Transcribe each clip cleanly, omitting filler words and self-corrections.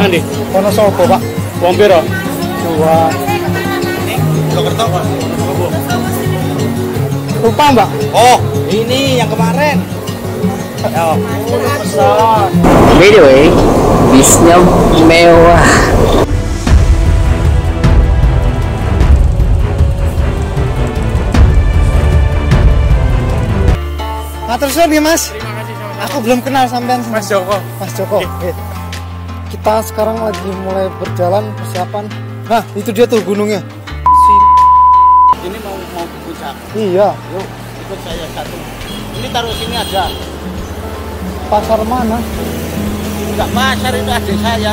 Nanti? Kono sopo Pak? Wong piro? Dua. Jokerto Pak? Lupa Mbak? Oh, ini yang kemarin. Oh, pesan. By the way, bisnya mewah. Matur suwun ya Mas. Aku belum kenal sampean Mas Joko. Mas Joko. Okay. Kita sekarang lagi mulai berjalan persiapan. Nah, itu dia tuh gunungnya. Ini mau ke puncak. Iya, yuk ikut saya satu. Ini taruh sini aja. Pasar mana? Enggak pasar, itu adik saya.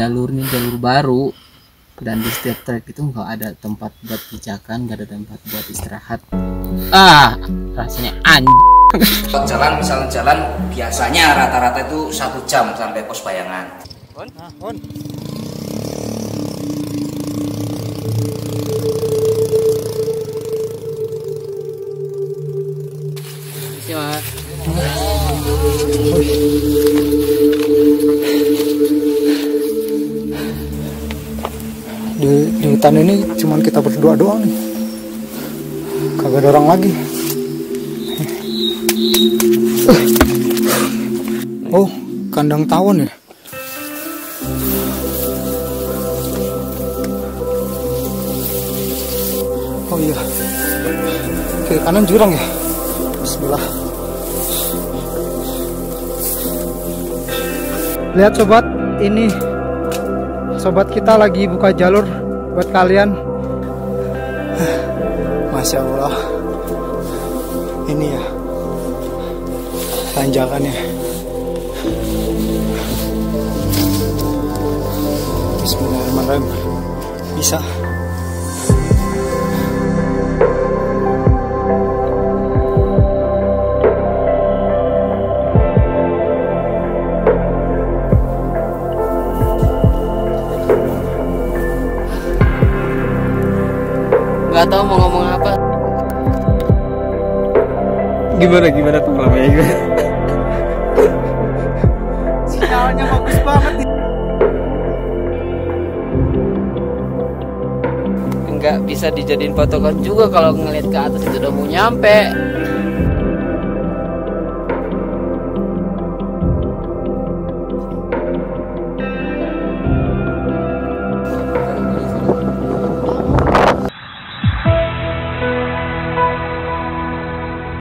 Jalurnya jalur baru, dan di setiap trek itu nggak ada tempat buat pijakan, nggak ada tempat buat istirahat. Rasanya anjing. Jalan, misalnya jalan biasanya rata-rata itu 1 jam sampai pos bayangan. Di hutan ini cuman kita berdua doang nih, kagak ada orang lagi. Oh, kandang tawon ya. Oh iya, kiri kanan jurang ya. Bismillah. Lihat sobat, ini sobat kita lagi buka jalur buat kalian. Masya Allah, ini ya tanjakannya. Bismillahirrahmanirrahim. Bisa. Gak tau mau ngomong apa. Gimana pengalamannya gue. Sinyalnya bagus banget. Nggak bisa dijadiin fotokan juga kalau ngeliat ke atas, itu udah mau nyampe.